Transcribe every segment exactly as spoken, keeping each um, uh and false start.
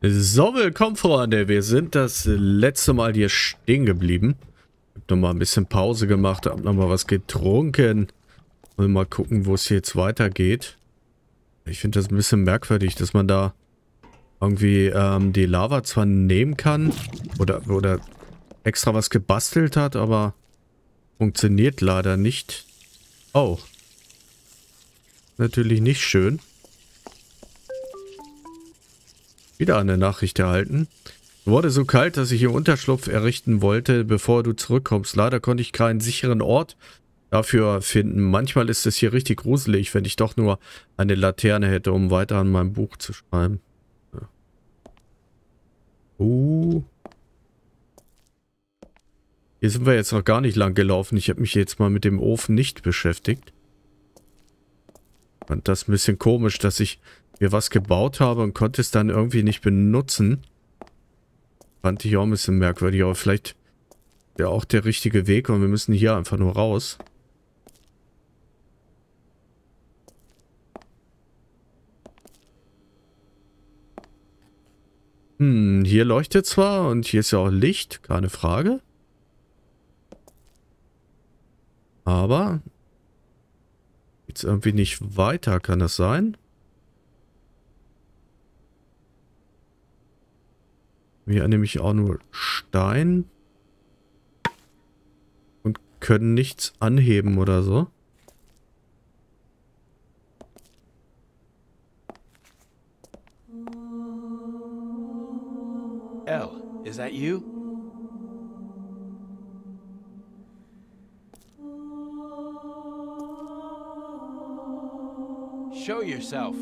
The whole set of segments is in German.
So, willkommen, Freunde. Wir sind das letzte Mal hier stehen geblieben. Ich habe nochmal ein bisschen Pause gemacht, habe nochmal was getrunken. Und mal gucken, wo es hier jetzt weitergeht. Ich finde das ein bisschen merkwürdig, dass man da irgendwie ähm, die Lava zwar nehmen kann oder, oder extra was gebastelt hat, aber funktioniert leider nicht. Oh. Natürlich nicht schön. Wieder eine Nachricht erhalten. Wurde so kalt, dass ich hier Unterschlupf errichten wollte, bevor du zurückkommst. Leider konnte ich keinen sicheren Ort dafür finden. Manchmal ist es hier richtig gruselig, wenn ich doch nur eine Laterne hätte, um weiter an meinem Buch zu schreiben. Ja. Uh. Hier sind wir jetzt noch gar nicht lang gelaufen. Ich habe mich jetzt mal mit dem Ofen nicht beschäftigt. Ich fand das ein bisschen komisch, dass ich mir was gebaut habe und konnte es dann irgendwie nicht benutzen. Fand ich auch ein bisschen merkwürdig, aber vielleicht wäre auch der richtige Weg und wir müssen hier einfach nur raus. Hm, hier leuchtet zwar und hier ist ja auch Licht, keine Frage. Aber geht's irgendwie nicht weiter, kann das sein? Wir haben nämlich auch nur Stein und können nichts anheben oder so. El, is that you? Show yourself.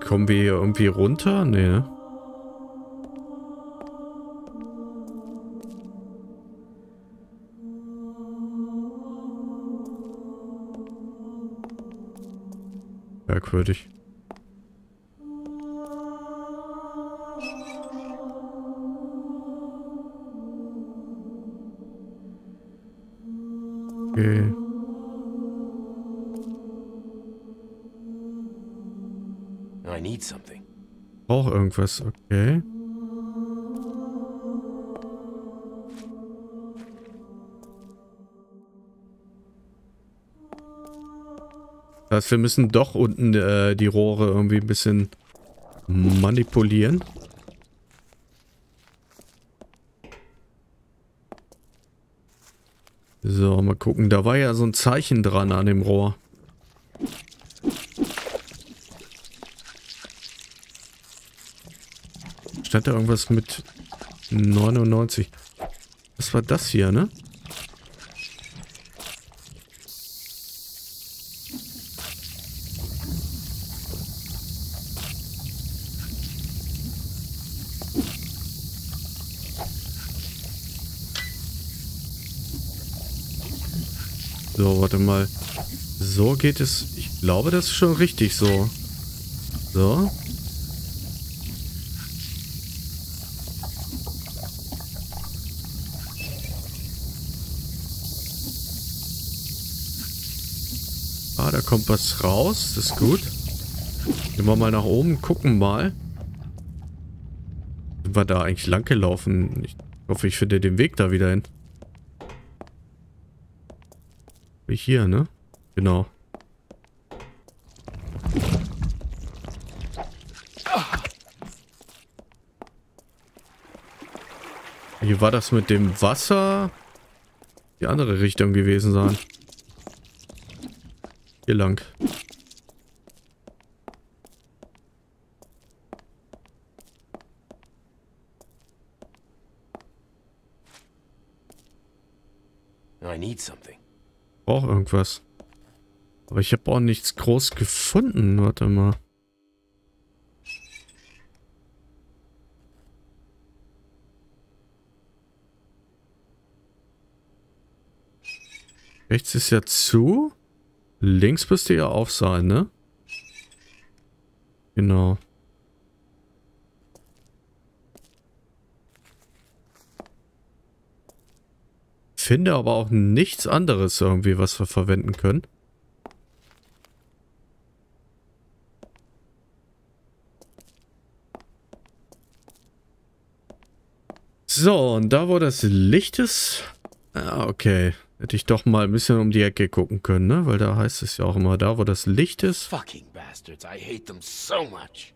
Kommen wir hier irgendwie runter? Nee. Merkwürdig. Okay. Auch irgendwas, okay. Das heißt, wir müssen doch unten äh, die Rohre irgendwie ein bisschen manipulieren. So, mal gucken. Da war ja so ein Zeichen dran an dem Rohr. Stand da irgendwas mit neunundneunzig? Was war das hier, ne? So, warte mal. So geht es. Ich glaube, das ist schon richtig so. So. Da kommt was raus, das ist gut. Gehen wir mal nach oben, gucken mal. Sind wir da eigentlich lang gelaufen? Ich hoffe, ich finde den Weg da wieder hin. Wie hier, ne? Genau. Hier war das mit dem Wasser die andere Richtung gewesen sein. Hier lang. I need something. Brauch irgendwas. Aber ich habe auch nichts groß gefunden. Warte mal. Rechts ist ja zu. Links müsste ja auf sein, ne? Genau. Finde aber auch nichts anderes irgendwie, was wir verwenden können. So, und da, wo das Licht ist... Ah, okay. Hätte ich doch mal ein bisschen um die Ecke gucken können, ne? Weil da heißt es ja auch immer, da, wo das Licht ist... Fucking bastards, I hate them so much.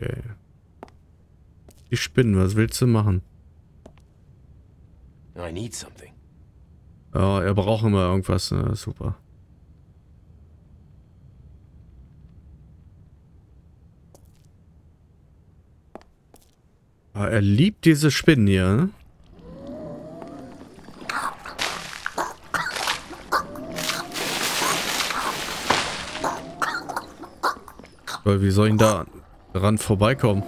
Okay. Die Spinnen, was willst du machen? I need something. Oh, er braucht immer irgendwas, ne? Super. Ah, er liebt diese Spinnen hier, ne? Weil wie soll ich denn da dran vorbeikommen?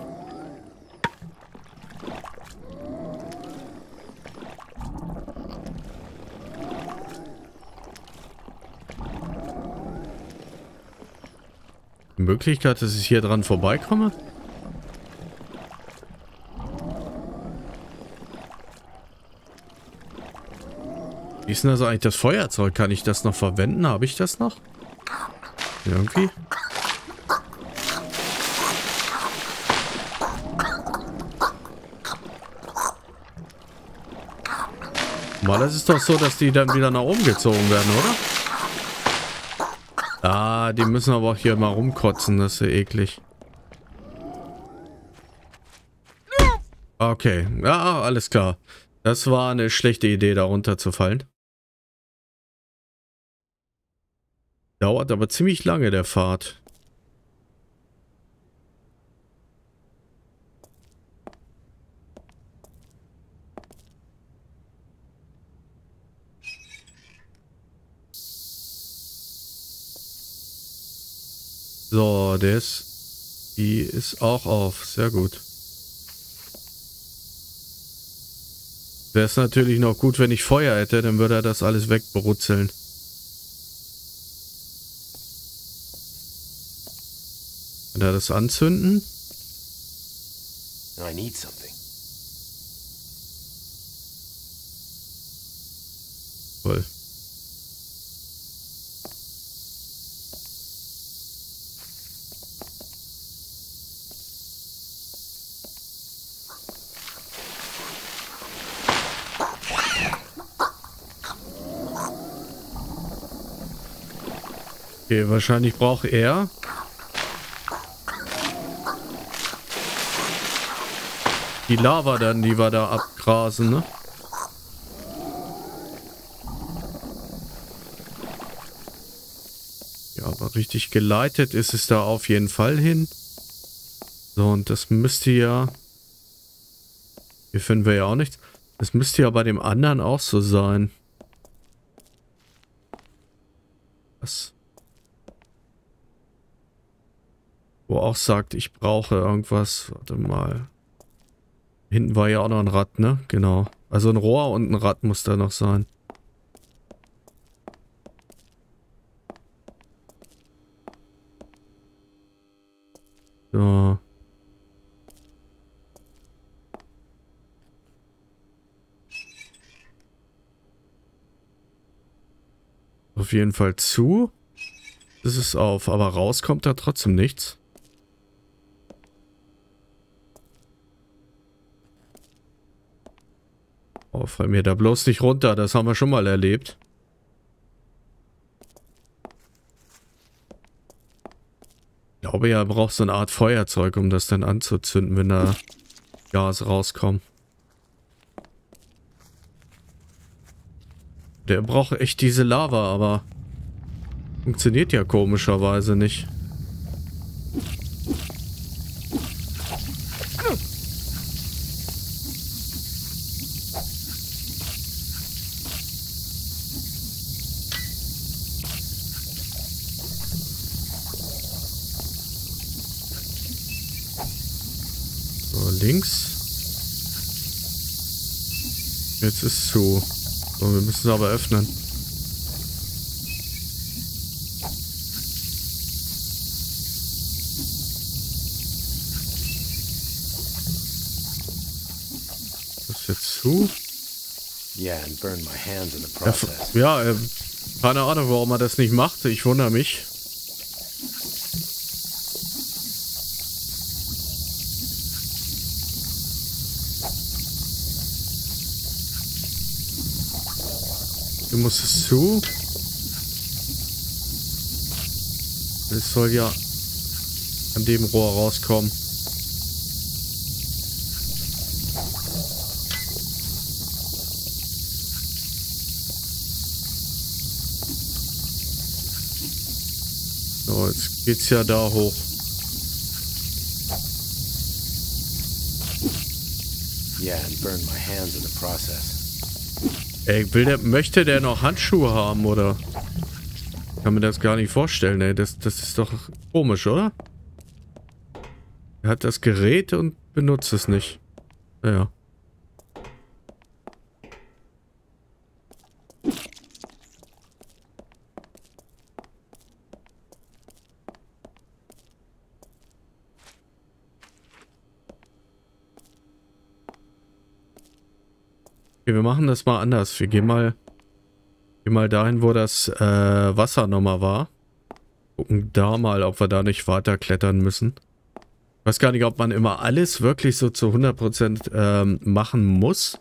Möglichkeit, dass ich hier dran vorbeikomme? Wie ist denn das eigentlich, das Feuerzeug? Kann ich das noch verwenden? Habe ich das noch? Irgendwie? Mal, das ist doch so, dass die dann wieder nach oben gezogen werden, oder? Ah, die müssen aber auch hier mal rumkotzen, das ist ja eklig. Okay, ja, alles klar. Das war eine schlechte Idee, da runterzufallen. Dauert aber ziemlich lange, der Fahrt. So, der ist, die ist auch auf. Sehr gut. Wäre es natürlich noch gut, wenn ich Feuer hätte, dann würde er das alles wegbrutzeln. Kann er das anzünden? I need something. Voll. Okay, wahrscheinlich braucht er. Die Lava dann, die wir da abgrasen, ne? Ja, aber richtig geleitet ist es da auf jeden Fall hin. So, und das müsste ja... Hier finden wir ja auch nichts. Das müsste ja bei dem anderen auch so sein. Was? Wo auch sagt, ich brauche irgendwas. Warte mal. Hinten war ja auch noch ein Rad, ne? Genau. Also ein Rohr und ein Rad muss da noch sein. So. Auf jeden Fall zu. Das ist auf, aber raus kommt da trotzdem nichts. Oh, fall mir da bloß nicht runter. Das haben wir schon mal erlebt. Ich glaube ja, er braucht so eine Art Feuerzeug, um das dann anzuzünden, wenn da Gas rauskommt. Der braucht echt diese Lava, aber funktioniert ja komischerweise nicht. Links. Jetzt ist zu. So, wir müssen es aber öffnen. Das ist jetzt zu. Ja, ja, keine Ahnung, warum er das nicht macht. Ich wundere mich. Du musst es zu. Es soll ja an dem Rohr rauskommen. So, jetzt geht's ja da hoch. Ey, will der, möchte der noch Handschuhe haben, oder? Ich kann mir das gar nicht vorstellen, ey. Das, das ist doch komisch, oder? Er hat das Gerät und benutzt es nicht. Naja. Wir machen das mal anders. Wir gehen mal, gehen mal dahin, wo das äh, Wasser nochmal war. Gucken da mal, ob wir da nicht weiter klettern müssen. Ich weiß gar nicht, ob man immer alles wirklich so zu hundert Prozent ähm, machen muss.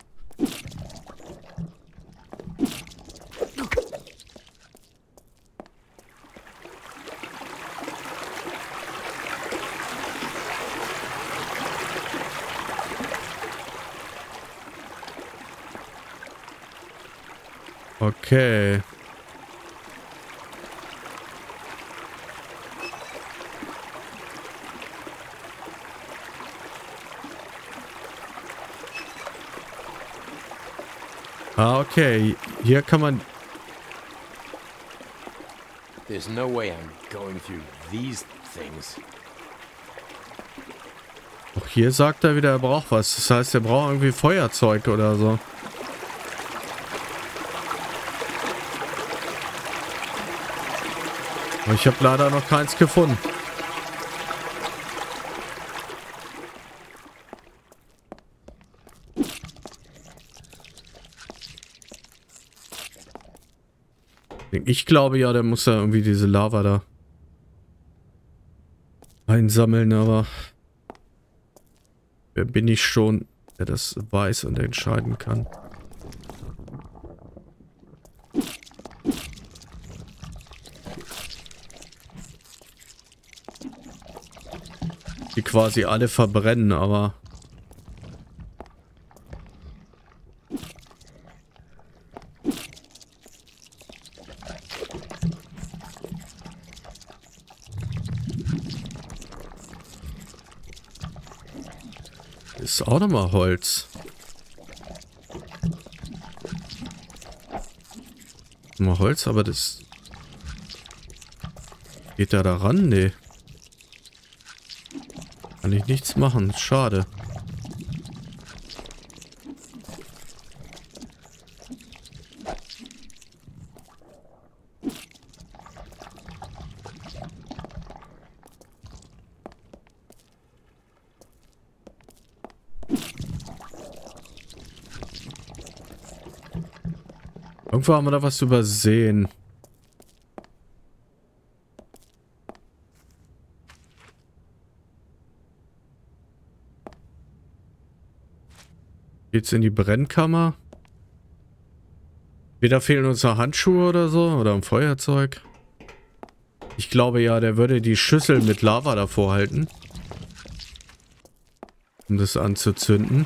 Okay. Ah, okay. Hier kann man. There's no way I'm going through these things. Auch hier sagt er wieder, er braucht was. Das heißt, er braucht irgendwie Feuerzeug oder so. Ich habe leider noch keins gefunden. Ich glaube ja, der muss ja irgendwie diese Lava da einsammeln, aber wer bin ich schon, der das weiß und entscheiden kann? Die quasi alle verbrennen, aber ist auch nochmal Holz. Mal Holz, aber das geht da daran, nee. Kann ich nichts machen, schade. Irgendwo haben wir da was übersehen. Geht's in die Brennkammer? Weder fehlen uns noch Handschuhe oder so, oder ein Feuerzeug. Ich glaube ja, der würde die Schüssel mit Lava davor halten, um das anzuzünden.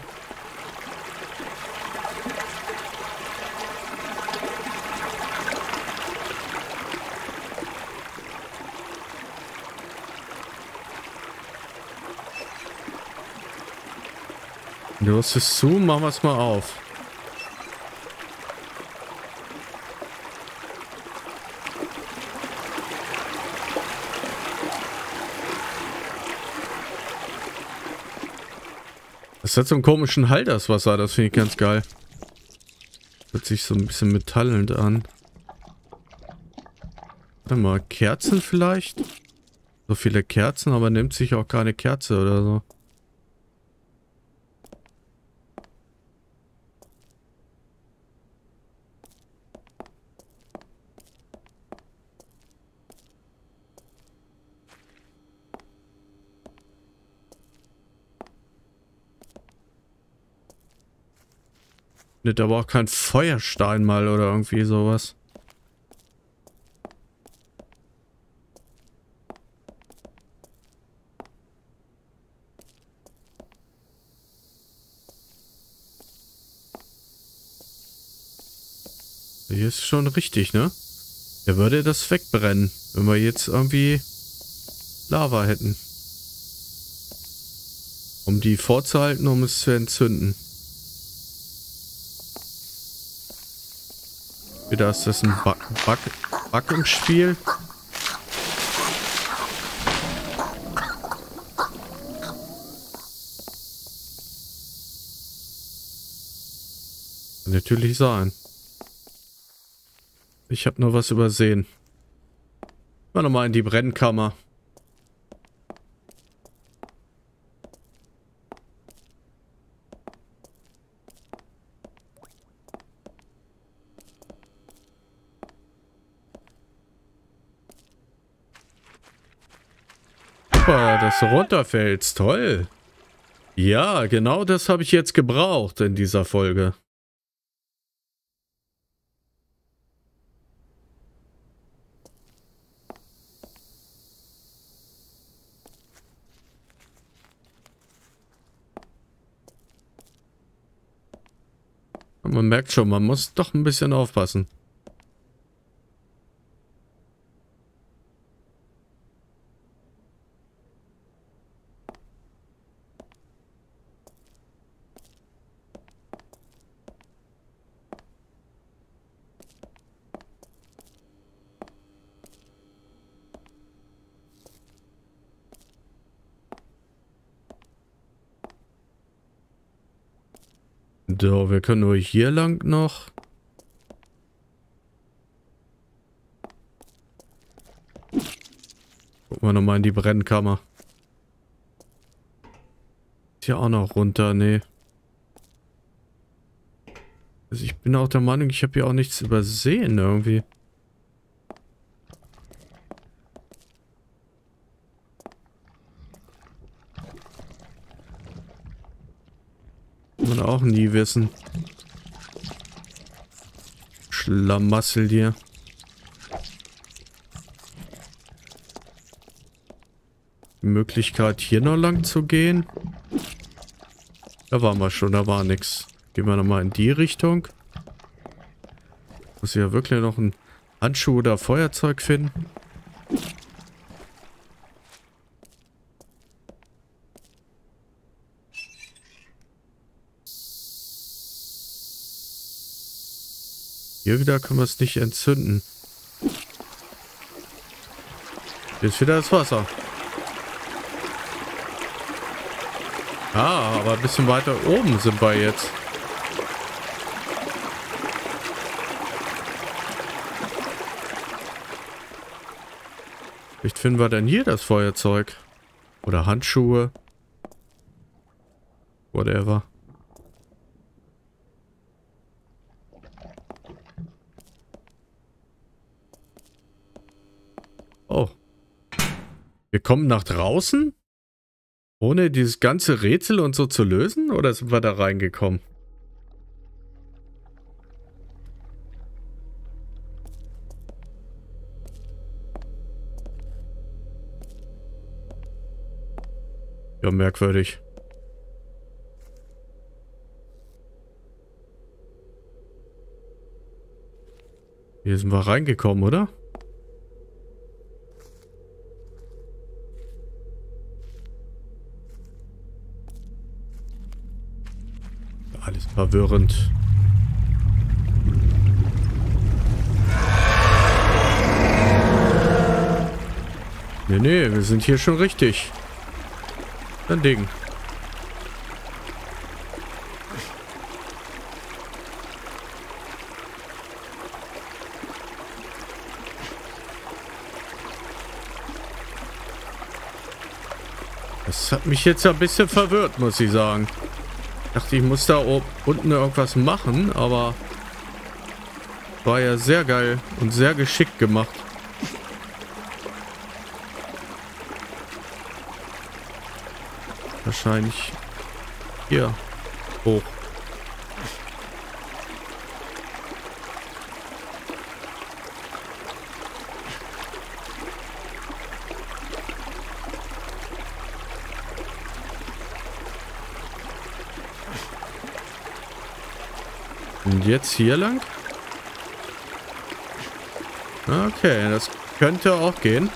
Du hast es zu, machen wir es mal auf. Das hat so einen komischen Halt, das Wasser, das finde ich ganz geil. Hört sich so ein bisschen metallend an. Warte mal, Kerzen vielleicht? So viele Kerzen, aber nimmt sich auch keine Kerze oder so. Ne, da war auch kein Feuerstein mal oder irgendwie sowas. Hier ist schon richtig, ne? Der würde das wegbrennen, wenn wir jetzt irgendwie Lava hätten. Um die vorzuhalten, um es zu entzünden. Wieder ist das ein Bug, Bug, Bug im Spiel. Kann natürlich sein. Ich habe nur was übersehen. Mal nochmal in die Brennkammer. Super, dass du runterfällst. Toll. Ja, genau das habe ich jetzt gebraucht in dieser Folge. Man merkt schon, man muss doch ein bisschen aufpassen. So, wir können nur hier lang noch. Gucken wir nochmal in die Brennkammer. Ist hier auch noch runter, nee. Also ich bin auch der Meinung, ich habe hier auch nichts übersehen irgendwie. Auch nie wissen. Schlamassel dir. Die Möglichkeit hier noch lang zu gehen. Da waren wir schon, da war nichts. Gehen wir nochmal in die Richtung. Muss ja wirklich noch ein Handschuh oder Feuerzeug finden. Hier wieder können wir es nicht entzünden. Hier ist wieder das Wasser. Ah, aber ein bisschen weiter oben sind wir jetzt. Vielleicht finden wir denn hier das Feuerzeug. Oder Handschuhe. Whatever. Wir kommen nach draußen? Ohne dieses ganze Rätsel und so zu lösen? Oder sind wir da reingekommen? Ja, merkwürdig. Hier sind wir reingekommen, oder? Verwirrend. Nee, nee, wir sind hier schon richtig. Dann Ding. Das hat mich jetzt ein bisschen verwirrt, muss ich sagen. Ich dachte, ich muss da oben, unten irgendwas machen, aber war ja sehr geil und sehr geschickt gemacht. Wahrscheinlich hier hoch. Und jetzt hier lang? Okay, das könnte auch gehen.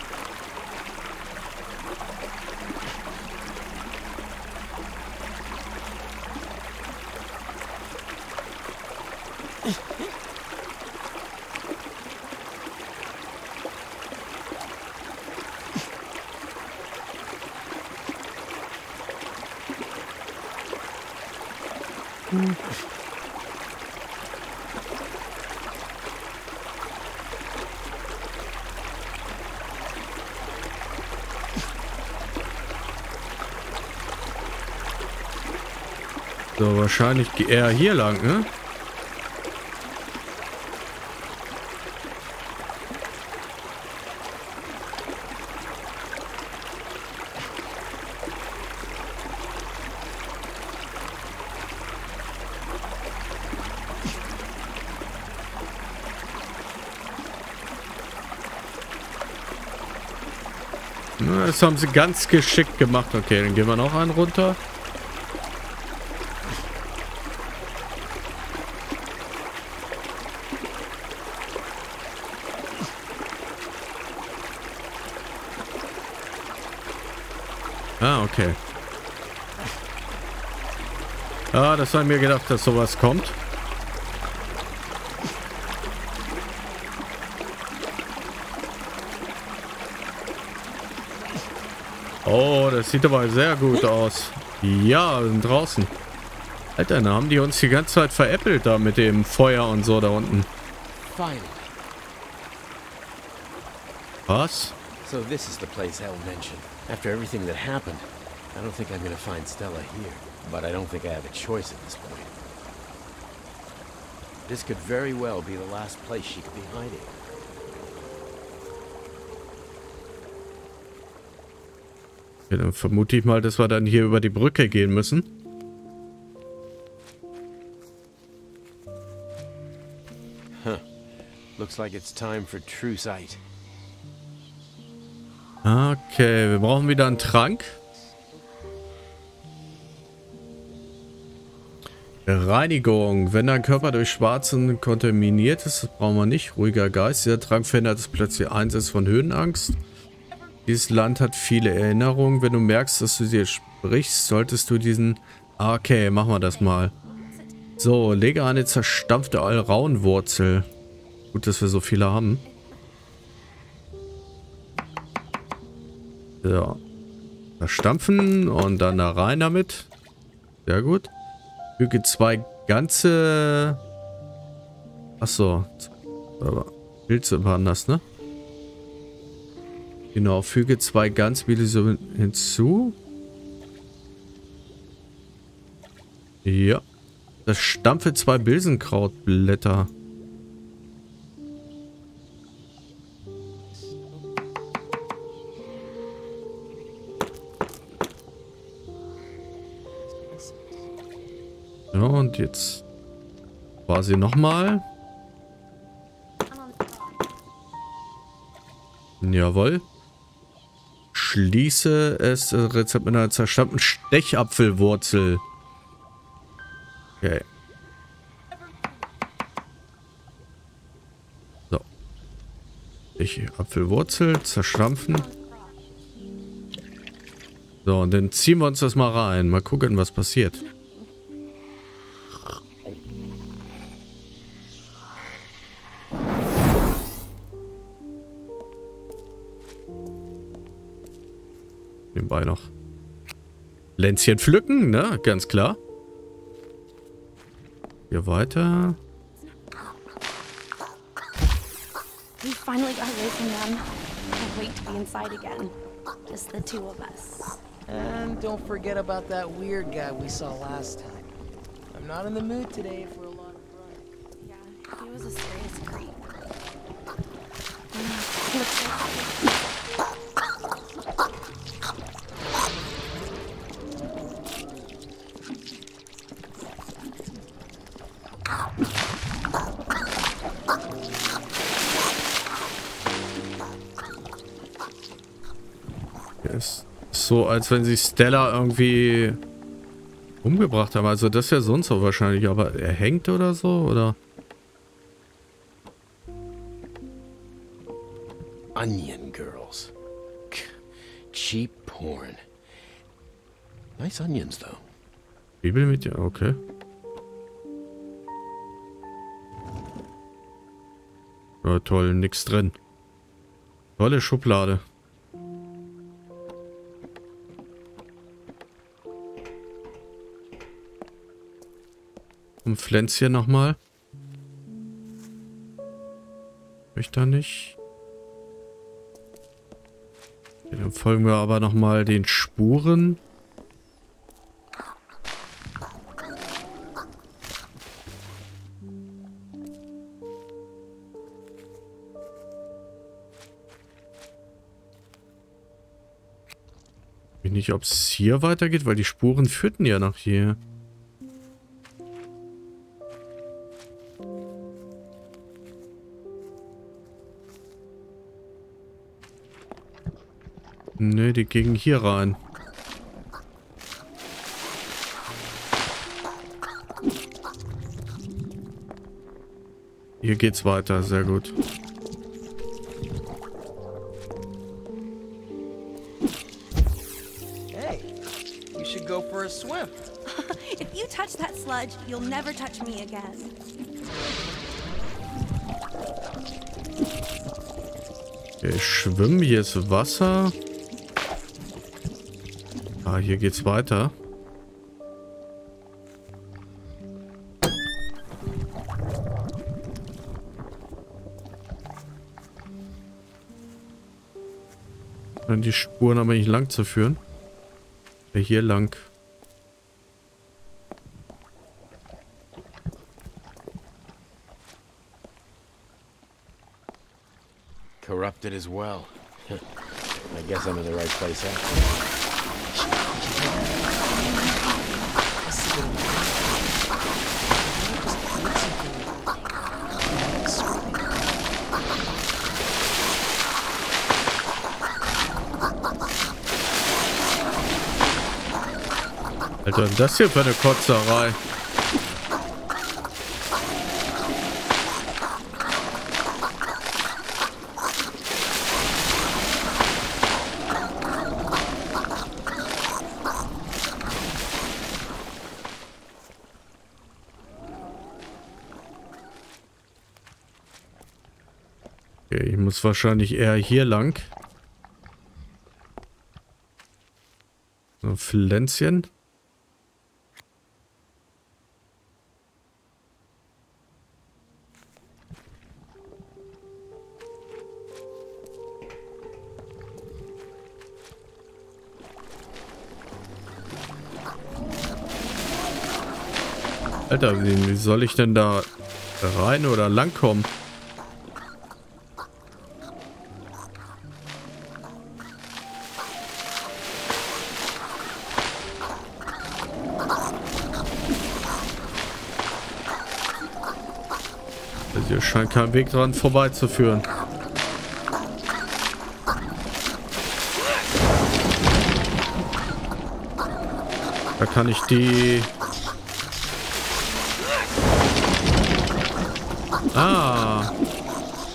So, wahrscheinlich eher hier lang, ne? Na, das haben sie ganz geschickt gemacht. Okay, dann gehen wir noch einen runter. Ah, okay. Ah, das haben wir gedacht, dass sowas kommt. Oh, das sieht aber sehr gut aus. Ja, sind draußen. Alter, da haben die uns die ganze Zeit veräppelt da mit dem Feuer und so da unten. Was? So this is the place El mentioned. After everything that happened, I don't think I'm gonna find Stella here, but I don't think I have a choice at this point. This could very well be the last place she could be hiding. Ja, dann vermute ich mal, dass wir dann hier über die Brücke gehen müssen. Huh. Looks like it's time for true sight. Okay, wir brauchen wieder einen Trank. Reinigung. Wenn dein Körper durch Schwarzen kontaminiert ist, das brauchen wir nicht. Ruhiger Geist. Dieser Trank verhindert das plötzliche Einsetzen von Höhenangst. Dieses Land hat viele Erinnerungen. Wenn du merkst, dass du sie sprichst, solltest du diesen... Okay, machen wir das mal. So, lege eine zerstampfte Allraunwurzel. Gut, dass wir so viele haben. So. Verstampfen und dann da rein damit. Sehr gut. Füge zwei ganze... Achso. Pilze waren das, ne? Genau. Füge zwei ganz Pilze hinzu. Ja. Das stampfe zwei Bilsenkrautblätter. Ja, und jetzt quasi nochmal. Jawohl. Schließe es das Rezept mit einer zerstampften Stechapfelwurzel. Okay. So. Stechapfelwurzel, zerstampfen. So, und dann ziehen wir uns das mal rein. Mal gucken, was passiert. Nebenbei noch Länzchen pflücken, ne? Ganz klar. Hier weiter. We finally got away from them. Can't wait to be inside again. Just the two of us. And don't forget about that weird guy we saw last time. I'm not in the mood today for a lot of fun. Yeah, he was a serious creep. So, als wenn sich Stella irgendwie umgebracht haben. Also das ist ja sonst so wahrscheinlich, aber er hängt oder so, oder? Onion girls. Cheap porn. Nice onions though. Bibel mit dir, okay. Ja, toll, nix drin. Tolle Schublade. Und Pflänzchen nochmal. Ich da nicht. Dann folgen wir aber nochmal den Spuren. Ich weiß nicht, ob es hier weitergeht, weil die Spuren führten ja nach hier. Ne, die gingen hier rein. Hier geht's weiter, sehr gut. Hey, you should go for a swim. If you touch that sludge, you'll never touch me again. Ich schwimme, hier ist Wasser. Ah, hier geht's weiter. Dann die Spuren aber nicht lang zu führen. Ja, hier lang. Corrupted as well. I guess I'm in the right place, huh? Alter, das hier für eine Kotzerei. Okay, ich muss wahrscheinlich eher hier lang. So, Pflänzchen. Alter, wie soll ich denn da rein oder lang kommen? Also hier scheint kein Weg dran vorbeizuführen. Da kann ich die... Ah,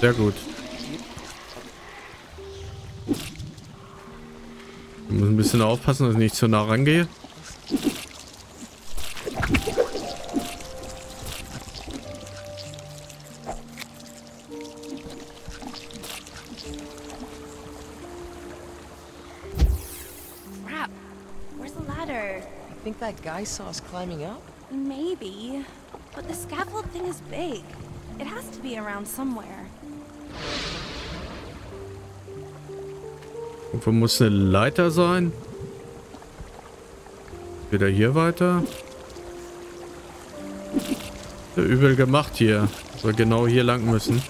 sehr gut. Ich muss ein bisschen aufpassen, dass ich nicht zu nah rangehe. Crap, where's the ladder? I think that guy saw us climbing up? Maybe, but the scaffold thing is big. It has to be around somewhere. Irgendwo muss eine Leiter sein. Wieder hier weiter. Übel gemacht hier. So genau hier lang müssen.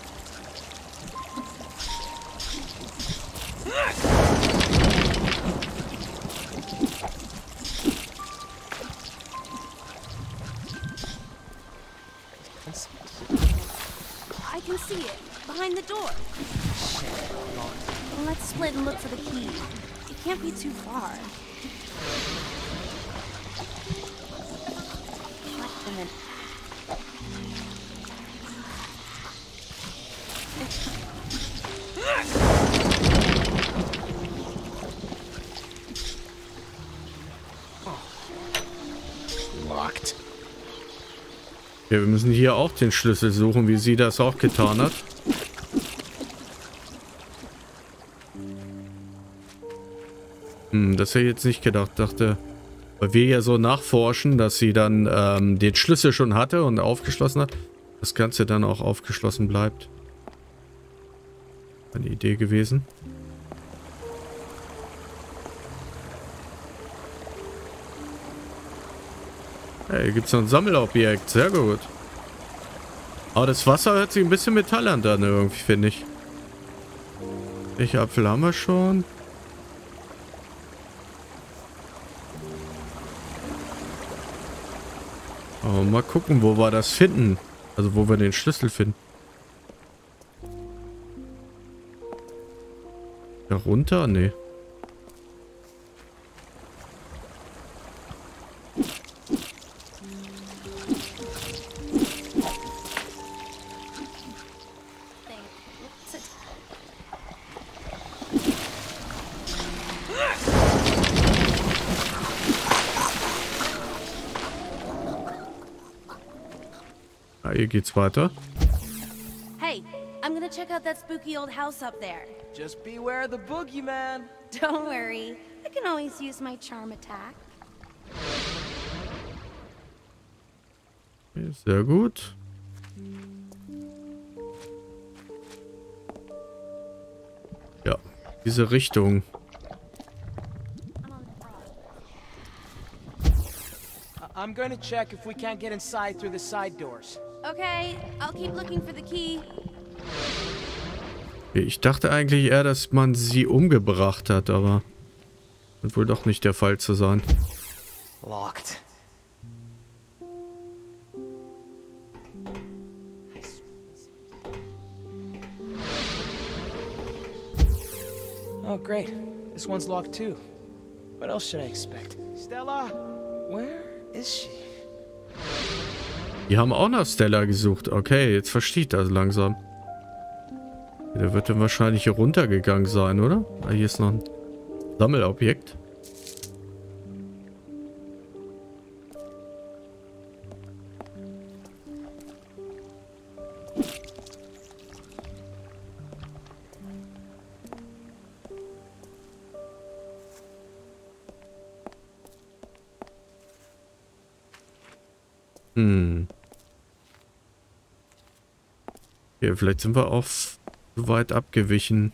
Moment. Ja, wir müssen hier auch den Schlüssel suchen, wie sie das auch getan hat. Hm, das hätte ich jetzt nicht gedacht. Dachte, weil wir ja so nachforschen, dass sie dann ähm, den Schlüssel schon hatte und aufgeschlossen hat, das Ganze dann auch aufgeschlossen bleibt. Eine Idee gewesen. Hey, gibt es noch ein Sammelobjekt. Sehr gut. Aber das Wasser hört sich ein bisschen metallern an irgendwie, finde ich. Welche Apfel haben wir schon? Oh, mal gucken, wo wir das finden. Also wo wir den Schlüssel finden. Da runter? Nee. Hier geht's weiter. Hey, I'm gonna check out that spooky old house up there. Just beware the boogeyman. Don't worry, I can always use my charm attack. Sehr gut. Ja, diese Richtung. I'm gonna check if we can't get inside through the side doors. Okay, I'll keep looking for the key. Ich dachte eigentlich eher, dass man sie umgebracht hat, aber wird wohl doch nicht der Fall zu sein. Locked. Oh great, this one's locked too. What else should I expect? Stella, where is she? Die haben auch nach Stella gesucht. Okay, jetzt verstehe ich das langsam. Der wird dann wahrscheinlich hier runtergegangen sein, oder? Ah, hier ist noch ein Sammelobjekt. Hm. Okay, vielleicht sind wir auch zu weit abgewichen.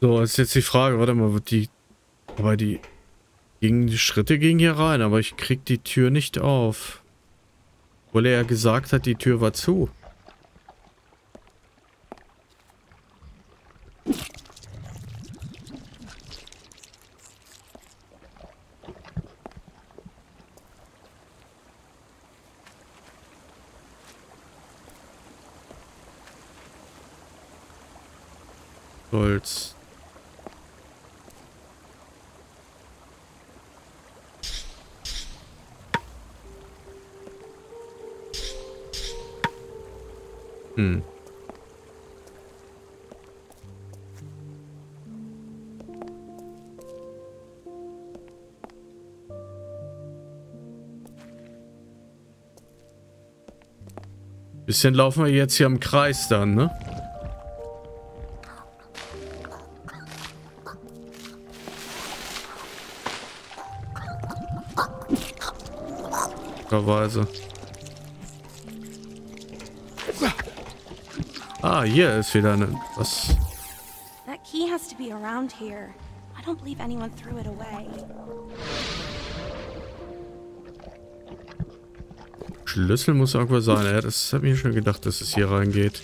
So, ist jetzt die Frage, warte mal, die... Aber die, gingen, die Schritte gingen hier rein, aber ich krieg die Tür nicht auf. Obwohl er ja gesagt hat, die Tür war zu. Holz. Hm. Bisschen laufen wir jetzt hier im Kreis dann, ne? Weise. Ah, hier ist wieder eine, was? That key has to be around here. I don't believe anyone threw it away. Schlüssel muss irgendwo sein. Ja, das habe ich schon gedacht, dass es hier reingeht.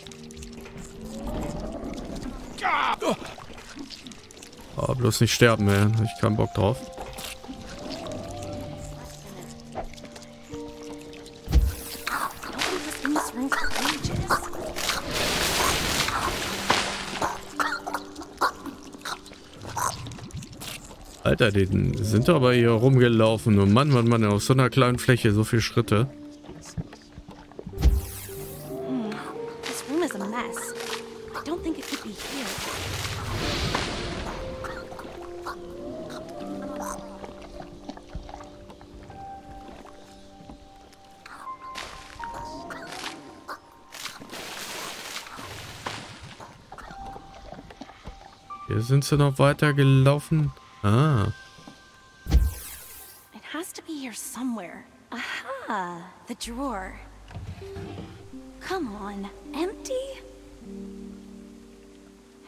Aber bloß nicht sterben, ey. Hab ich keinen Bock drauf. Alter, die sind aber hier rumgelaufen. Und Mann, Mann, Mann, auf so einer kleinen Fläche so viele Schritte. Hier sind sie noch weiter gelaufen. Ah. It has to be here somewhere. Aha, the drawer. Come on, empty?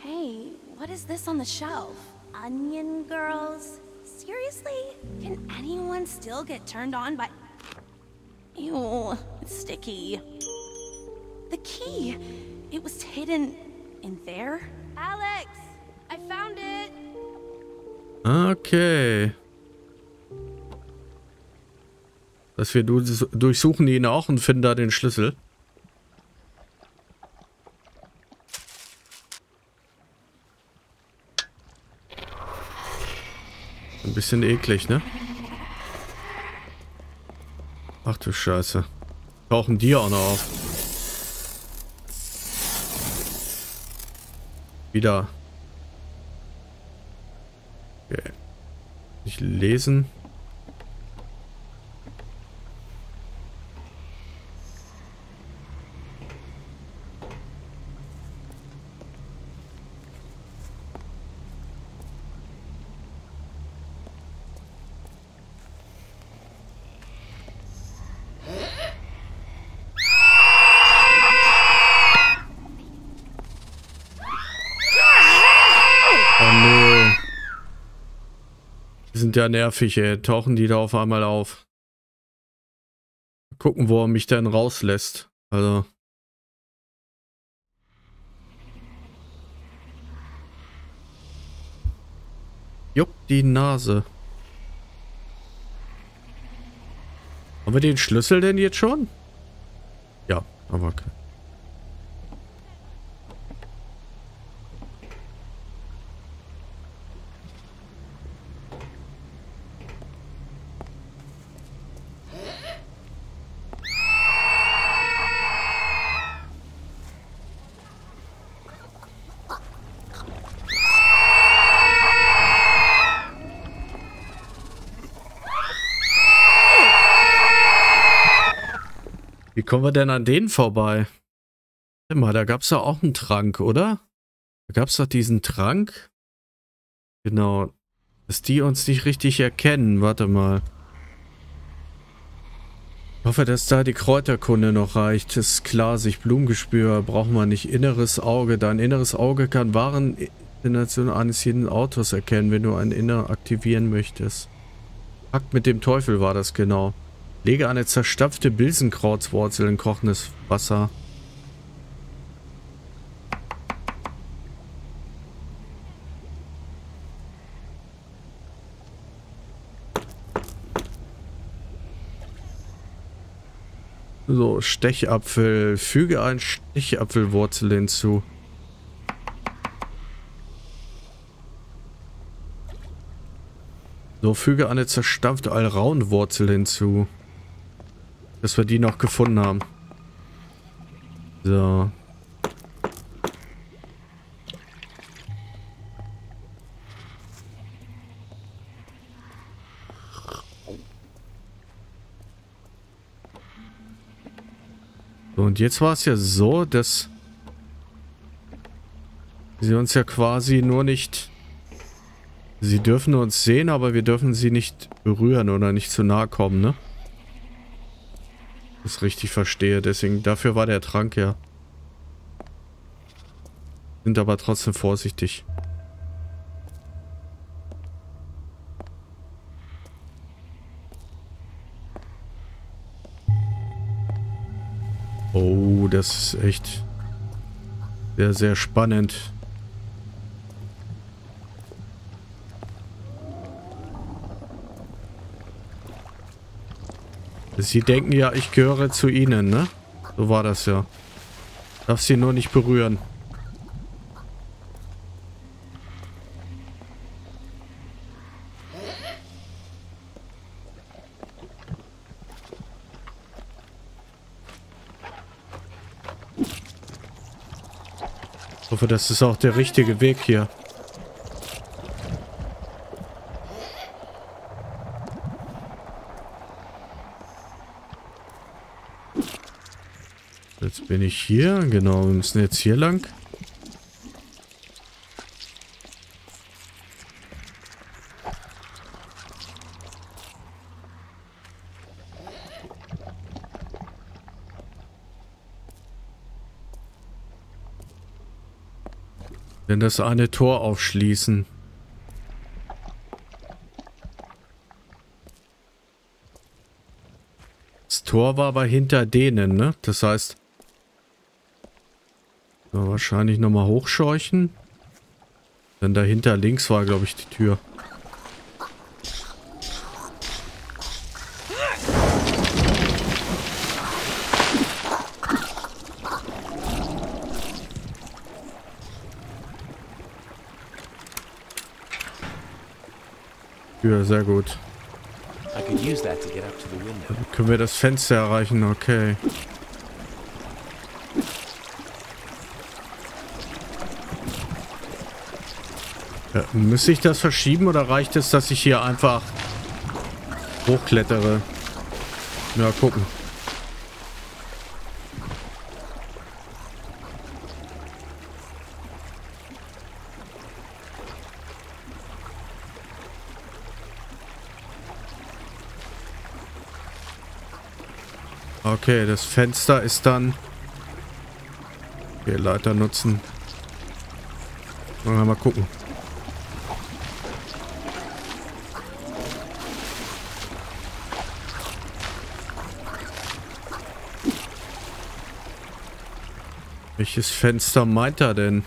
Hey, what is this on the shelf? Onion girls? Seriously? Can anyone still get turned on by... Ew, it's sticky. The key! It was hidden... in there? Alex! I found it! Okay. Dass wir durchsuchen ihn auch und finden da den Schlüssel. Ein bisschen eklig, ne? Ach du Scheiße. Tauchen die auch noch auf. Wieder. Okay. Nicht lesen. Ja, nervig, ey. Tauchen die da auf einmal auf. Gucken, wo er mich dann rauslässt. Also. Juckt die Nase. Haben wir den Schlüssel denn jetzt schon? Ja, aber okay. Wie kommen wir denn an denen vorbei? Warte mal, da gab es ja auch einen Trank, oder? Da gab es doch diesen Trank. Genau. Dass die uns nicht richtig erkennen. Warte mal. Ich hoffe, dass da die Kräuterkunde noch reicht. Ist klar, sich Blumengespür braucht man nicht. Inneres Auge. Dein inneres Auge kann wahren Intention eines jeden Autos erkennen, wenn du ein Inner aktivieren möchtest. Pakt mit dem Teufel war das, genau. Lege eine zerstopfte Bilsenkrautwurzel in kochendes Wasser. So, Stechapfel. Füge ein Stechapfelwurzel hinzu. So, füge eine zerstopfte Allraunwurzel hinzu. Dass wir die noch gefunden haben. So. So, und jetzt war es ja so, dass sie uns ja quasi nur nicht... Sie dürfen uns sehen, aber wir dürfen sie nicht berühren oder nicht zu nahe kommen, ne? Das richtig verstehe, deswegen, dafür war der Trank ja. Sind aber trotzdem vorsichtig. Oh, das ist echt sehr, sehr spannend. Sie denken ja, ich gehöre zu ihnen, ne? So war das ja. Darf sie nur nicht berühren. Ich hoffe, das ist auch der richtige Weg hier. Jetzt bin ich hier. Genau, wir müssen jetzt hier lang. Denn das eine Tor aufschließen. Das Tor war aber hinter denen, ne? Das heißt... Wahrscheinlich nochmal hochscheuchen. Denn dahinter links war, glaube ich, die Tür. Ja, sehr gut. Dann können wir das Fenster erreichen, okay. Ja, müsste ich das verschieben oder reicht es, dass ich hier einfach hochklettere? Ja, gucken. Okay, das Fenster ist dann... Okay, Leiter nutzen. Mal gucken. Welches Fenster meint er denn?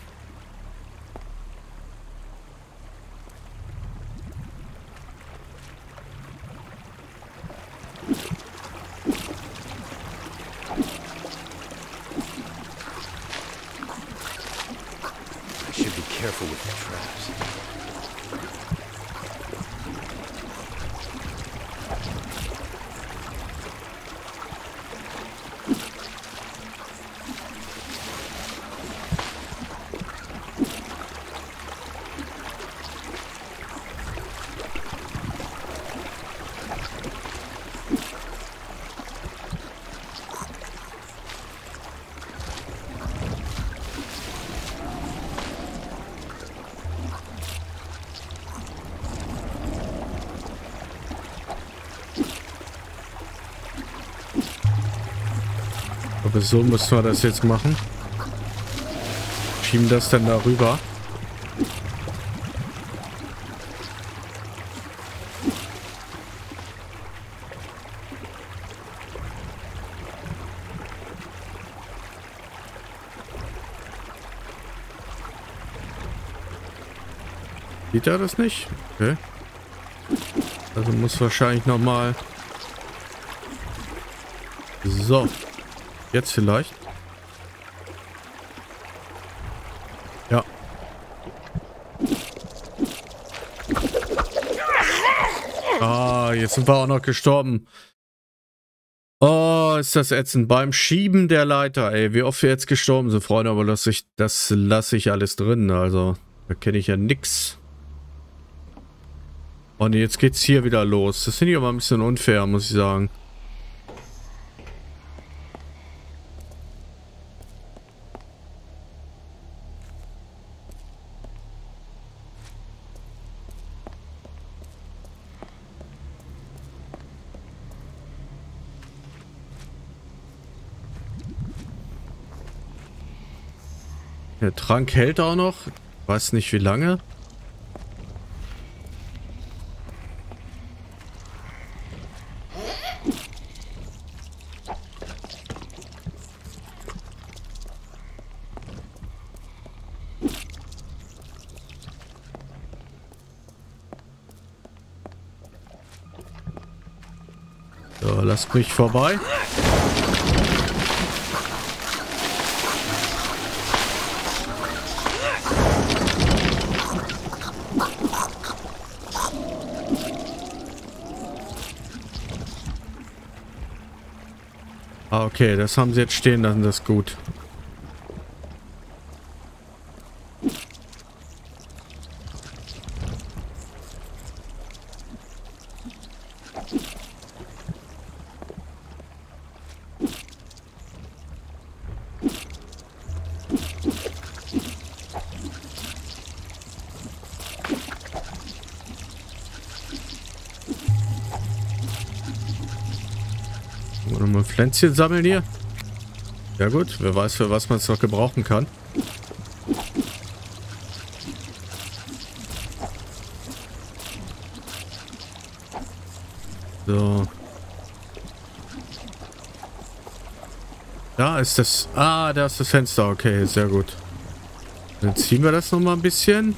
Aber so müssen wir das jetzt machen. Schieben das dann darüber. Sieht er das nicht? Okay. Also muss wahrscheinlich nochmal... So. Jetzt vielleicht. Ja. Ah, jetzt sind wir auch noch gestorben. Oh, ist das ätzend. Beim Schieben der Leiter, ey. Wie oft wir jetzt gestorben sind, Freunde. Aber lass ich, das lasse ich alles drin. Also, da kenne ich ja nix. Und jetzt geht's hier wieder los. Das finde ich aber ein bisschen unfair, muss ich sagen. Der Trank hält auch noch. Weiß nicht wie lange. So, lasst mich vorbei. Ah, okay, das haben sie jetzt stehen lassen, das ist gut. Pflänzchen sammeln hier. Ja gut, wer weiß, für was man es noch gebrauchen kann. So. Da ist das... Ah, da ist das Fenster. Okay, sehr gut. Dann ziehen wir das nochmal ein bisschen.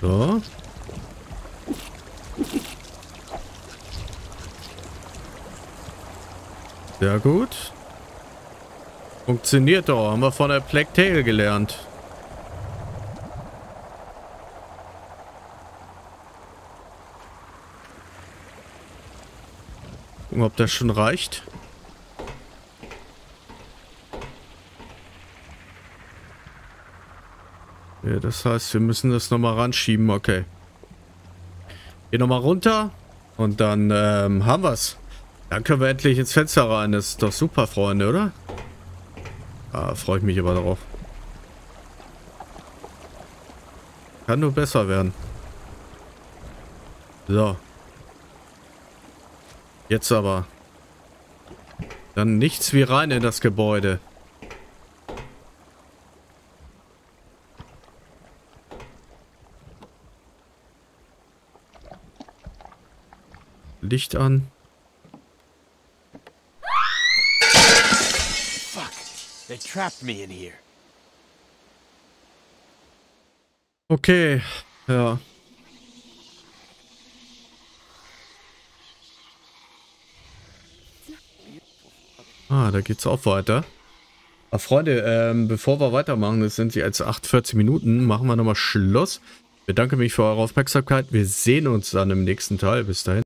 So. Sehr gut. Funktioniert doch. Haben wir von der Plague Tail gelernt. Gucken, ob das schon reicht. Ja, das heißt, wir müssen das nochmal ranschieben. Okay. Hier nochmal runter. Und dann ähm, haben wir es. Dann können wir endlich ins Fenster rein. Das ist doch super, Freunde, oder? Ah, freue ich mich aber darauf. Kann nur besser werden. So. Jetzt aber. Dann nichts wie rein in das Gebäude. Licht an. Okay, ja. Ah, da geht's auch weiter. Ah, Freunde, ähm, bevor wir weitermachen, das sind jetzt achtundvierzig Minuten, machen wir nochmal Schluss. Ich bedanke mich für eure Aufmerksamkeit. Wir sehen uns dann im nächsten Teil. Bis dahin.